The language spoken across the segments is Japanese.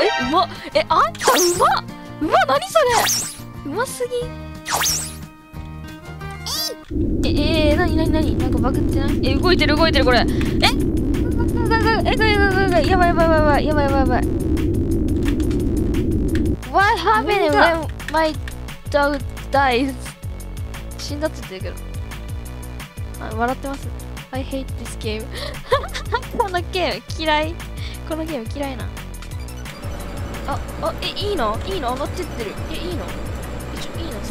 え、うまっ、え、あんたうまっ、うまっ、何それ、うますぎ。え、なになになに、なんかバグってない、え、動いてる動いてるこれ、え、やばいやばいやばいやばいやばいやばい。What happened when my dog dies? 死んだって言ってるけど、あ、笑ってます。 I hate this game このゲーム嫌い、このゲーム嫌いな。あ、あ、え、いいのいいの乗ってってる、え、いいの、え、ちょ、いいのそ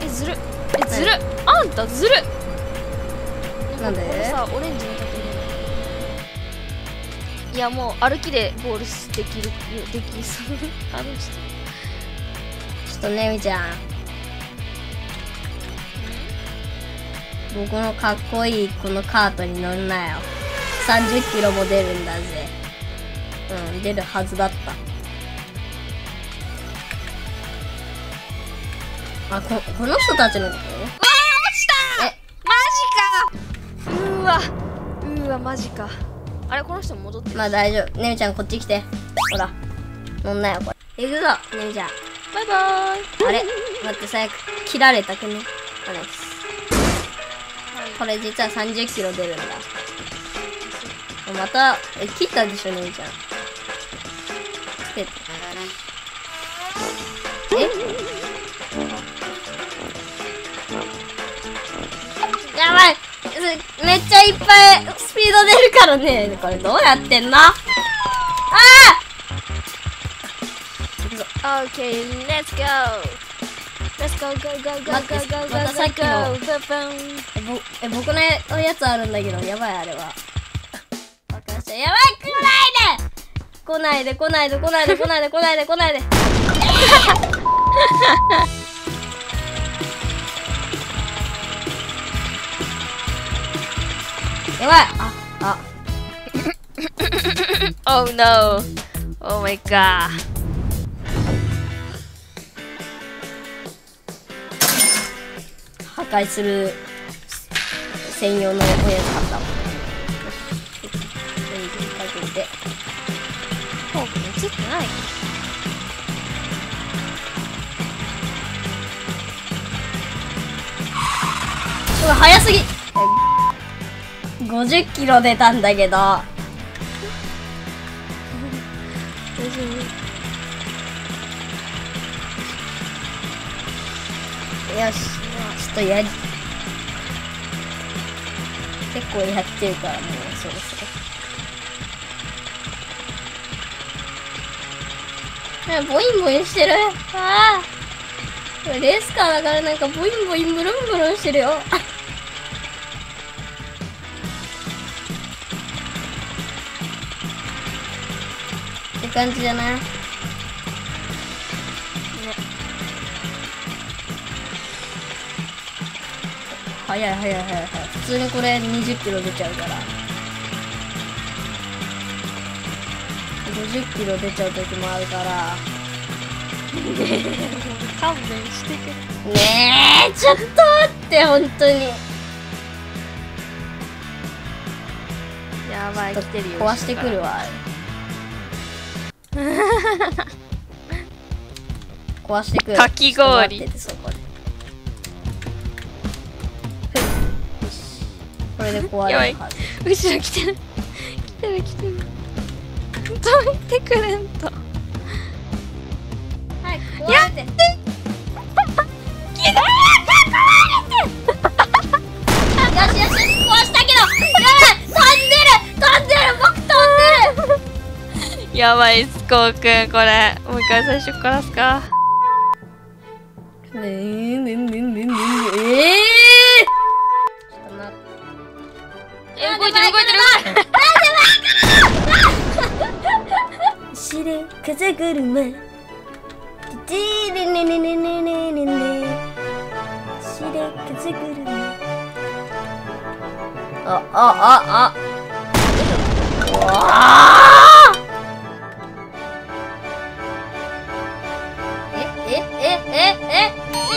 れ、え、ずる、え、ずる、あんたずる、なんでこれさ、オレンジのやつに、いや、もう歩きでゴールできる、できそうあの人、ちょっとねみちゃん、僕のかっこいいこのカートに乗んなよ。30キロも出るんだぜ。うん、出るはずだった。あ、この人たちのこと？うわ、落ちた！マジか！うわ、うわ、マジか。あれ、この人戻ってる。まあ大丈夫。ねみちゃん、こっち来て。ほら、乗んなよ、これ。行くぞ、ねみちゃん。バイバーイ。あれ、待って、最悪。切られたけどね。あれです。これ実は30キロ出るんだ。また、え、切ったでしょ、ねみちゃん。つけて。え？やばい！めっちゃいっぱいスピード出るからね。これどうやってんの？ああ！ Okay, let's go!またさっきのえ、僕のやつあるんだけど、やばい、あれはバカした、やばい、来ないで来ないで来ないで来ないで来ないで来ないで来ないでやばい、あ、あ Oh no! Oh my god!破壊する専用のおやつ買ったわ。フォークについてない。うわ、早すぎ。50キロ出たんだけど大丈夫。よし、ちょっとやり、結構やってるからもうそろそろ。ボインボインしてる。ああ、レースカーだからなんかボインボインブルンブルンしてるよ。って感じじゃない？早い早い早い早い。普通にこれ20キロ出ちゃうから。50キロ出ちゃう時もあるから。勘弁してくれ。ねえ、ちょっと待って本当に。やばい、来てるよ。壊してくるわ。壊してくる。かき氷。これで壊れるはず。後ろ来てる来てる来てる。どう見てくれんと。はい、やって。きれい壊れて。よしよし、壊したけど。やばい、飛んでる、僕飛んでる。やばい、スコー君、これもう一回最初からすか。しれ風車しれねねねねねねねしれ風車。ああああ、えええええ、姉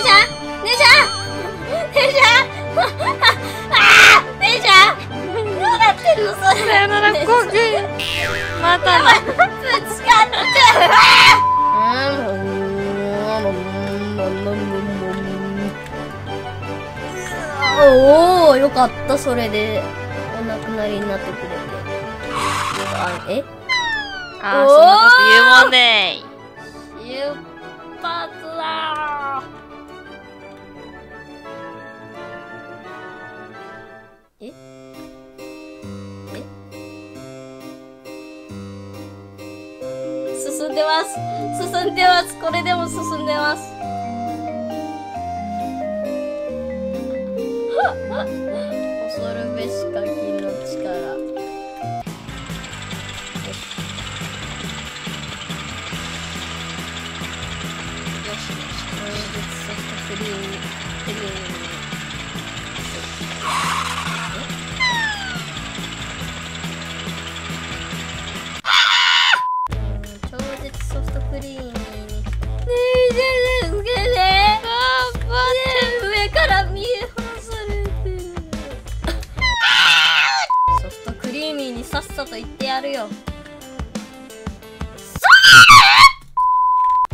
ちゃん姉ちゃん姉ちゃん、ああ姉ちゃん、どうなってんのそれ。さよならコウ君。またのぶつかっておおよかった。それでお亡くなりになってくれて、あえあそんなこと言うもんね。出発だー。進んでます進んでます。これでも進んでます。恐るべし課金の力。よしよし、これでそしてクリーン超絶ソフトクリーンにねえねえねえねえ上から見えさっさと言ってやるよ。ソ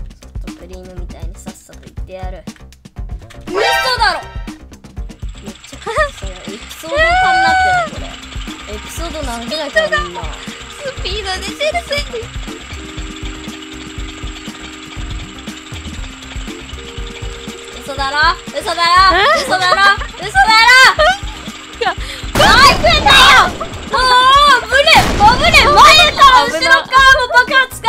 フトクリームみたいにさっさと言ってやる。嘘だろ。めっちゃそれエピソード感になってるよこれ。エピソード何ぐらいかなみんな。スピード出てるぜ。嘘だろ嘘だろ嘘だろ嘘だろ。何言ってんだよ。危ねえ、前から後ろからも爆発が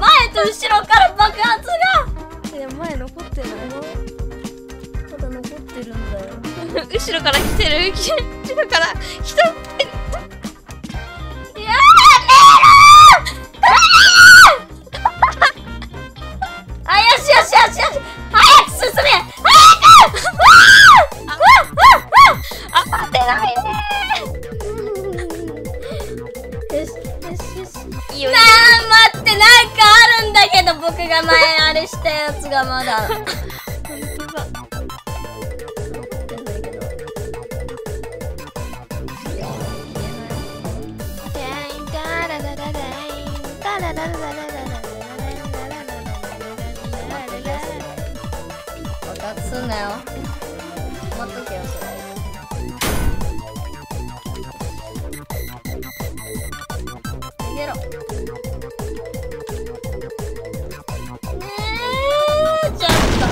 前と後ろから爆発が。いや前残ってないまだ残ってるんだよ後ろから来てる後ろから来たやめろあよしよしよしよし早く進め早くあ待てないね。なあ待ってなんかあるんだけど僕が前あれしたやつがまだ爆発すんなよ。待っとけよそれ。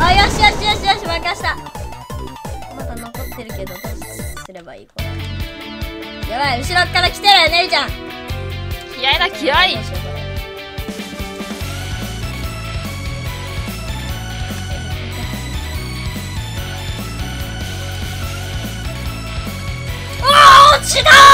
あ、よしよしよしよし、負けした。まだ残ってるけど、どうすればいいこれ。やばい、後ろから来てるよ、ねるちゃん。嫌いだ、嫌い。ああ、落ちた。